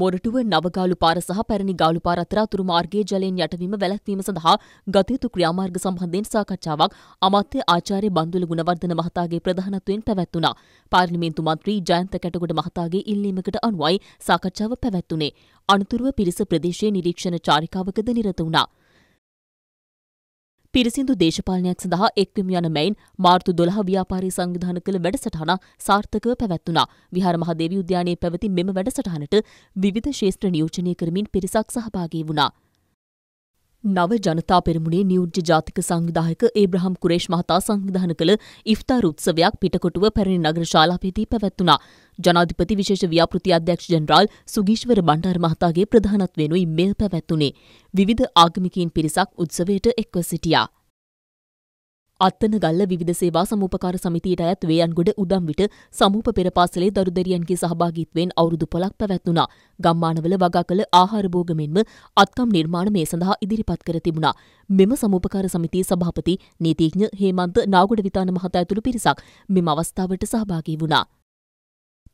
මොරටුව නවගාලුපාර සහ පැරණි ගාලුපාර අතර අතුරු මාර්ගයේ ජලයෙන් යටවීම වැළැක්වීම සඳහා ගත යුතු ක්‍රියාමාර්ග සම්බන්ධයෙන් සාකච්ඡාවක් අමාත්‍ය ආචාර්ය බන්දුල ගුණවර්ධන මහතාගේ ප්‍රධානත්වයෙන් පැවැත්වුණා. පාර්ලිමේන්තු මන්ත්‍රී ජයන්ත කැටගොඩ මහතාගේ ඉල්ලීමකට අනුවයි සාකච්ඡාව පැවැත්වුණේ. අනුතුරුව පිරිස ප්‍රදේශයේ නිරීක්ෂණ චාරිකාවකද නිරත වුණා. පිරිසිදු දේශපාලනයක් සඳහා එක්වීම යන මෙයින් මාර්තු 12 ව්‍යාපාරී සංවිධාන කළ වැඩසටහන සාර්ථකව පැවැත්වුණා. විහාර මහදේවි උද්‍යානයේ පැවති මෙම වැඩසටහනට විවිධ ශේෂ්ත්‍ර නියෝජනය කරමින් පිරිසක් සහභාගී වුණා. නව ජනතා පෙරමුණේ නියෝජ්‍ය ජාතික සංවිධායක ඒබ්‍රහම් කුරේෂ් මහතා සංවිධාන කළ ඉෆ්තාර් උත්සවයක් පිටකොටුව පැරණි නගර ශාලාවේදී පැවැත්වුණා. ජනාධිපති විශේෂ ව්‍යාපෘති අධ්‍යක්ෂ ජනරාල් සුගීශ්වර බණ්ඩාර මහතාගේ ප්‍රධානත්වයෙන්ුයි මෙය පැවැත්වුණේ. විවිධ ආගමිකයින් පිරිසක් උත්සවයට එක්ව සිටියා. අත්තනගල්ල විවිධ සේවා සමූපකාර සමිතියට අයත් වේයන්ගොඩ උදම්විට සමූප පෙරපාසලේ දරුදෙරියන්ගේ සහභාගීත්වයෙන් අවුරුදු 5ක් පැවැත්වුණා. ගම්මානවල වගා කළ ආහාර භෝග මෙන්ම අත්කම් නිර්මාණ මේ සඳහා ඉදිරිපත් කර තිබුණා. මෙම සමූපකාර සමිතියේ සභාපති නීතිඥ හේමන්ත නාගොඩවිතාන මහතා ඇතුළු පිරිසක් මෙම අවස්ථාවට සහභාගී වුණා.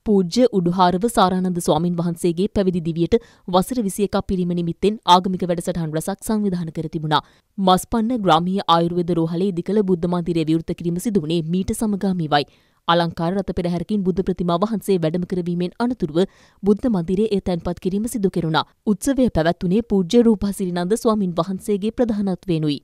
පූජ්‍ය උඩුහාරව සාරානන්ද ස්වාමින් වහන්සේගේ පැවිදි දිවියට වසර 21ක් පිරීම නිමිත්තෙන් ආගමික වැඩසටහන් රැසක් සංවිධානය කර තිබුණා. මස්පන්න ග්‍රාමීය ආයුර්වේද රෝහලේ ඉදිකළ බුද්ධ මන්දිරය විවෘත කිරීම සිදු වුණේ මීට සමගාමීවයි. අලංකාර රත පෙරහැරකින් බුද්ධ ප්‍රතිමා වහන්සේ වැඩම කරවීමෙන් අනතුරුව බුද්ධ මන්දිරයේ ඒ තැන්පත් කිරීම සිදු කෙරුණා. උත්සවය පැවැත්වුණේ පූජ්‍ය රූපසිරිනන්ද ස්වාමින් වහන්සේගේ ප්‍රධානත්වයෙන්ුයි.